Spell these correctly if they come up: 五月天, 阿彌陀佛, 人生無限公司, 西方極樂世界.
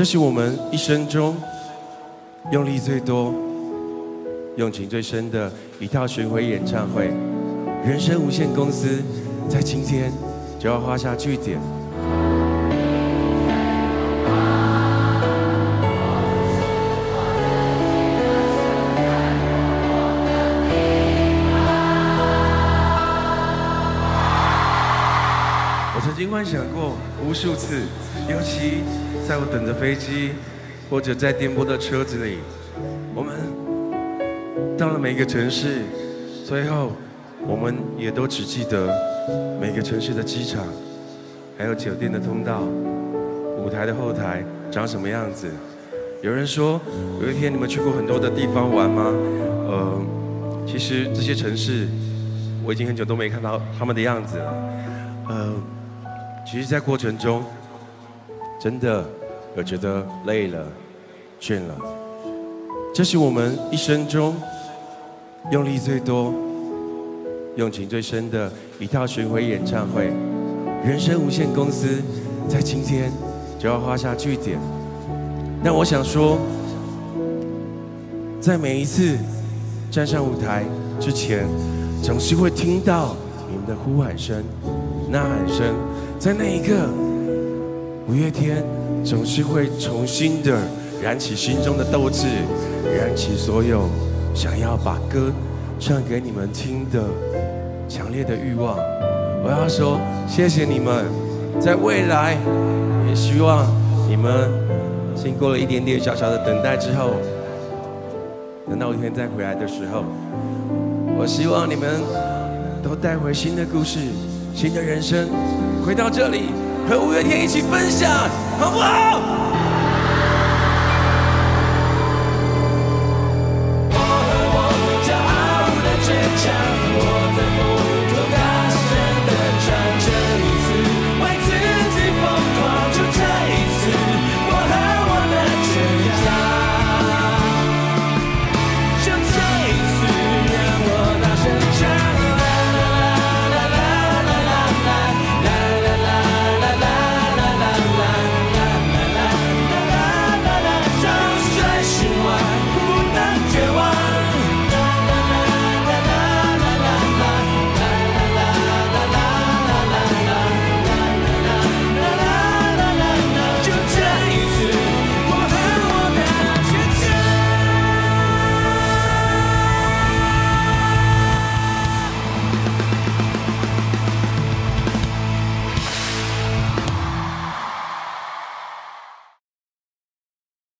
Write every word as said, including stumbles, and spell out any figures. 这是我们一生中用力最多、用情最深的一套巡回演唱会。人生无限公司在今天就要画下句点。 幻想过无数次，尤其在我等着飞机，或者在颠簸的车子里，我们到了每个城市，最后我们也都只记得每个城市的机场，还有酒店的通道，舞台的后台长什么样子。有人说，有一天你们去过很多的地方玩吗？呃，其实这些城市我已经很久都没看到他们的样子了，呃。 其实，在过程中，真的有觉得累了、倦了。这是我们一生中用力最多、用情最深的一套巡回演唱会。人生无限公司在今天就要画下句点。那我想说，在每一次站上舞台之前，总是会听到你们的呼喊声、呐喊声。 在那一刻，五月天总是会重新的燃起心中的斗志，燃起所有想要把歌唱给你们听的强烈的欲望。我要说，谢谢你们，在未来也希望你们经过了一点点小小的等待之后，等到五月天再回来的时候，我希望你们都带回新的故事，新的人生。 回到这里，和五月天一起分享，好不好？